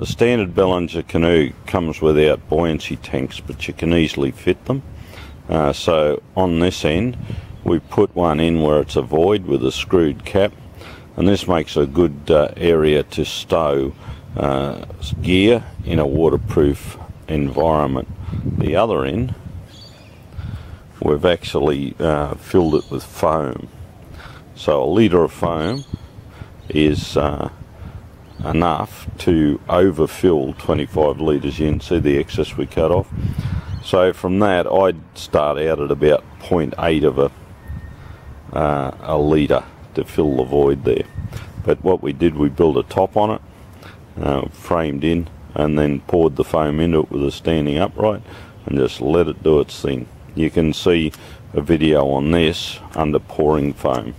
The standard Bellinger canoe comes without buoyancy tanks, but you can easily fit them. So on this end we put one in where it's a void with a screwed cap, and this makes a good area to stow gear in a waterproof environment. The other end we've actually filled it with foam. So a litre of foam is enough to overfill 25 litres. You can see the excess we cut off. So from that I'd start out at about 0.8 of a litre to fill the void there. But what we did, we built a top on it, framed in, and then poured the foam into it with a standing upright and just let it do its thing. You can see a video on this under pouring foam.